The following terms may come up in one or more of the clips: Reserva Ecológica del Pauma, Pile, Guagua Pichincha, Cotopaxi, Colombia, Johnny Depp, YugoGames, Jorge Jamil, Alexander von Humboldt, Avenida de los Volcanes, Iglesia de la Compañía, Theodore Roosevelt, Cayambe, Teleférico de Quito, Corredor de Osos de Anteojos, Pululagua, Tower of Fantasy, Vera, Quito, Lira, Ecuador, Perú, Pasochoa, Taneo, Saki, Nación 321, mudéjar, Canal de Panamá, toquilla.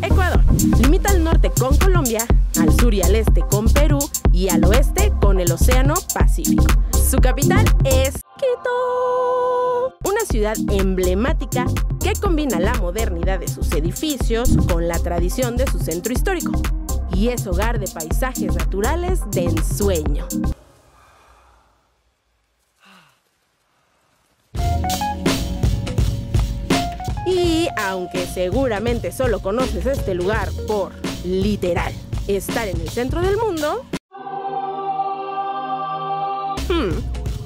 Ecuador limita al norte con Colombia, al sur y al este con Perú y al oeste con el Océano Pacífico. Su capital es Quito, una ciudad emblemática que combina la modernidad de sus edificios con la tradición de su centro histórico y es hogar de paisajes naturales de ensueño. Y aunque seguramente solo conoces este lugar por, literal, estar en el centro del mundo,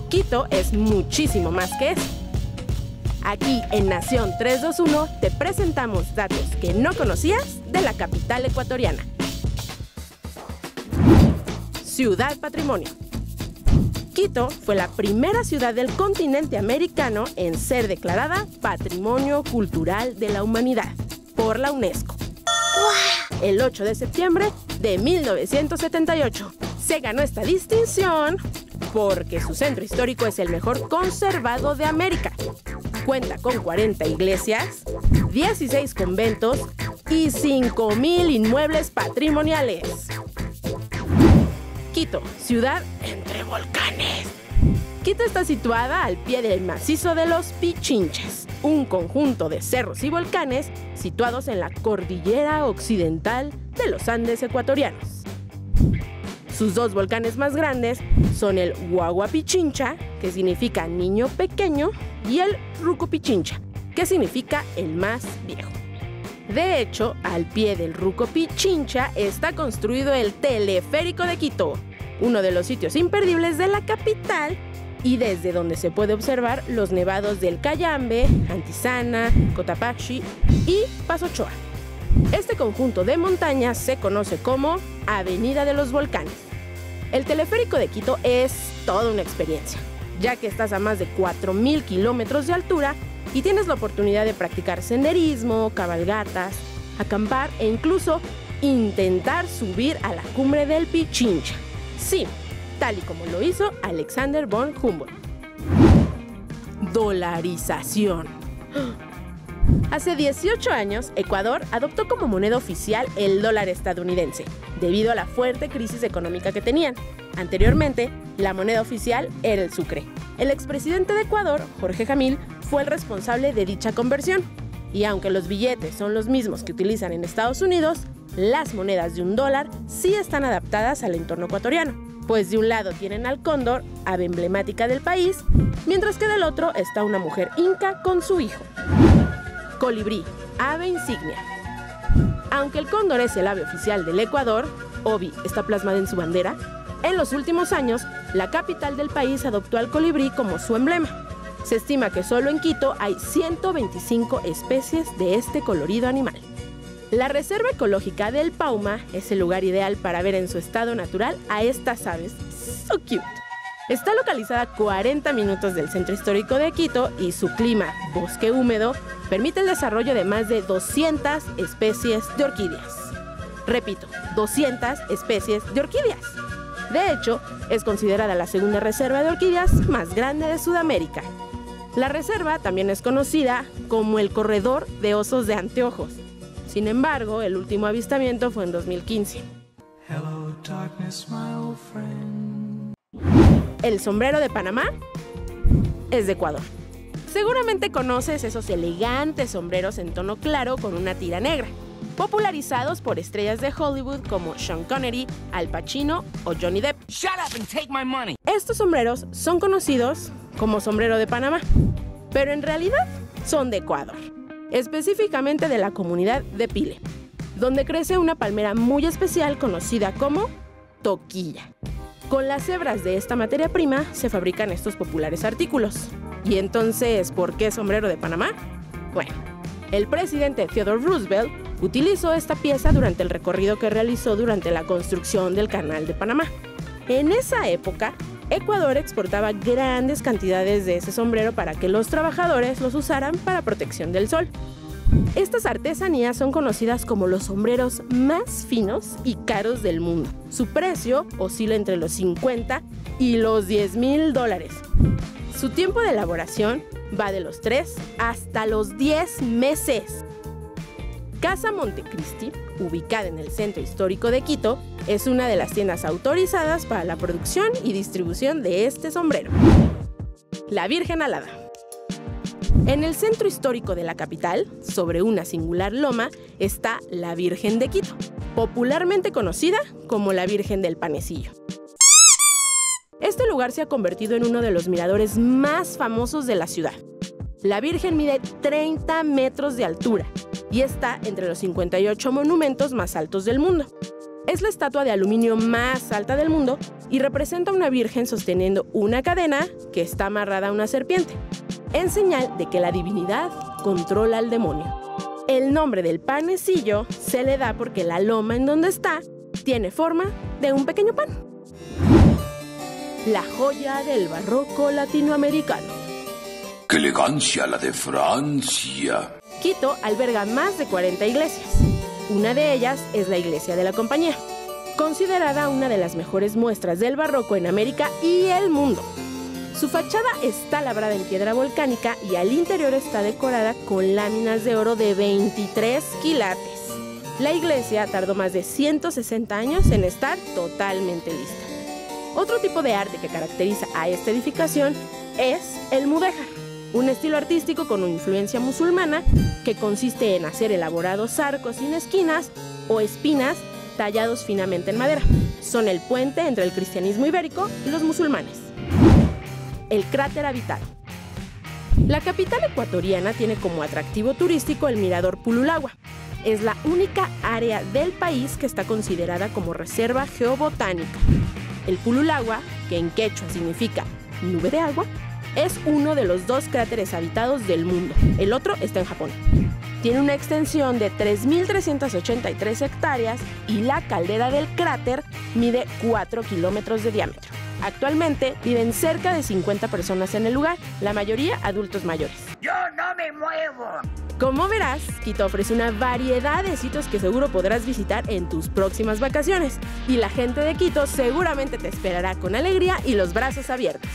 Quito es muchísimo más que eso. Aquí en Nación 321 te presentamos datos que no conocías de la capital ecuatoriana. Ciudad Patrimonio. Quito fue la primera ciudad del continente americano en ser declarada Patrimonio Cultural de la Humanidad por la UNESCO. El 8 de septiembre de 1978 se ganó esta distinción porque su centro histórico es el mejor conservado de América. Cuenta con 40 iglesias, 16 conventos y 5.000 inmuebles patrimoniales. Quito, ciudad entre volcanes. Quito está situada al pie del macizo de los Pichinchas, un conjunto de cerros y volcanes situados en la cordillera occidental de los Andes ecuatorianos. Sus dos volcanes más grandes son el Guagua Pichincha, que significa niño pequeño, y el Rucu Pichincha, que significa el más viejo. De hecho, al pie del Rucu Pichincha está construido el Teleférico de Quito, uno de los sitios imperdibles de la capital y desde donde se puede observar los nevados del Cayambe, Antisana, Cotopaxi y Pasochoa. Este conjunto de montañas se conoce como Avenida de los Volcanes. El Teleférico de Quito es toda una experiencia, ya que estás a más de 4.000 kilómetros de altura y tienes la oportunidad de practicar senderismo, cabalgatas, acampar e incluso intentar subir a la cumbre del Pichincha. Sí, tal y como lo hizo Alexander von Humboldt. Dolarización. Hace 18 años, Ecuador adoptó como moneda oficial el dólar estadounidense, debido a la fuerte crisis económica que tenían. Anteriormente, la moneda oficial era el sucre. El expresidente de Ecuador, Jorge Jamil, fue el responsable de dicha conversión. Y aunque los billetes son los mismos que utilizan en Estados Unidos, las monedas de $1 sí están adaptadas al entorno ecuatoriano, pues de un lado tienen al cóndor, ave emblemática del país, mientras que del otro está una mujer inca con su hijo. Colibrí, ave insignia. Aunque el cóndor es el ave oficial del Ecuador, Obi está plasmada en su bandera, en los últimos años la capital del país adoptó al colibrí como su emblema. Se estima que solo en Quito hay 125 especies de este colorido animal. La Reserva Ecológica del Pauma es el lugar ideal para ver en su estado natural a estas aves so cute. Está localizada a 40 minutos del centro histórico de Quito y su clima, bosque húmedo, permite el desarrollo de más de 200 especies de orquídeas. Repito, 200 especies de orquídeas. De hecho, es considerada la segunda reserva de orquídeas más grande de Sudamérica. La reserva también es conocida como el Corredor de Osos de Anteojos. Sin embargo, el último avistamiento fue en 2015. Hello, darkness, my old friend. El sombrero de Panamá es de Ecuador. Seguramente conoces esos elegantes sombreros en tono claro con una tira negra, popularizados por estrellas de Hollywood como Sean Connery, Al Pacino o Johnny Depp. Shut up and take my money. Estos sombreros son conocidos como sombrero de Panamá, pero en realidad son de Ecuador, específicamente de la comunidad de Pile, donde crece una palmera muy especial conocida como toquilla. Con las hebras de esta materia prima se fabrican estos populares artículos. ¿Y entonces por qué sombrero de Panamá? Bueno, el presidente Theodore Roosevelt utilizó esta pieza durante el recorrido que realizó durante la construcción del Canal de Panamá. En esa época, Ecuador exportaba grandes cantidades de ese sombrero para que los trabajadores los usaran para protección del sol. Estas artesanías son conocidas como los sombreros más finos y caros del mundo. Su precio oscila entre los 50 y los $10,000. Su tiempo de elaboración va de los 3 hasta los 10 meses. Casa Montecristi, ubicada en el centro histórico de Quito, es una de las tiendas autorizadas para la producción y distribución de este sombrero. La Virgen Alada. En el centro histórico de la capital, sobre una singular loma, está la Virgen de Quito, popularmente conocida como la Virgen del Panecillo. Este lugar se ha convertido en uno de los miradores más famosos de la ciudad. La Virgen mide 30 metros de altura y está entre los 58 monumentos más altos del mundo. Es la estatua de aluminio más alta del mundo y representa a una virgen sosteniendo una cadena que está amarrada a una serpiente, en señal de que la divinidad controla al demonio. El nombre del Panecillo se le da porque la loma en donde está tiene forma de un pequeño pan. La joya del barroco latinoamericano. ¡Qué elegancia la de Francia! Quito alberga más de 40 iglesias. Una de ellas es la Iglesia de la Compañía, considerada una de las mejores muestras del barroco en América y el mundo. Su fachada está labrada en piedra volcánica y al interior está decorada con láminas de oro de 23 quilates. La iglesia tardó más de 160 años en estar totalmente lista. Otro tipo de arte que caracteriza a esta edificación es el mudéjar, un estilo artístico con influencia musulmana que consiste en hacer elaborados arcos sin esquinas o espinas tallados finamente en madera. Son el puente entre el cristianismo ibérico y los musulmanes. El cráter habitado. La capital ecuatoriana tiene como atractivo turístico el mirador Pululagua. Es la única área del país que está considerada como reserva geobotánica. El Pululagua, que en quechua significa nube de agua, es uno de los 2 cráteres habitados del mundo. El otro está en Japón. Tiene una extensión de 3.383 hectáreas y la caldera del cráter mide 4 kilómetros de diámetro. Actualmente viven cerca de 50 personas en el lugar, la mayoría adultos mayores. ¡Yo no me muevo! Como verás, Quito ofrece una variedad de sitios que seguro podrás visitar en tus próximas vacaciones. Y la gente de Quito seguramente te esperará con alegría y los brazos abiertos.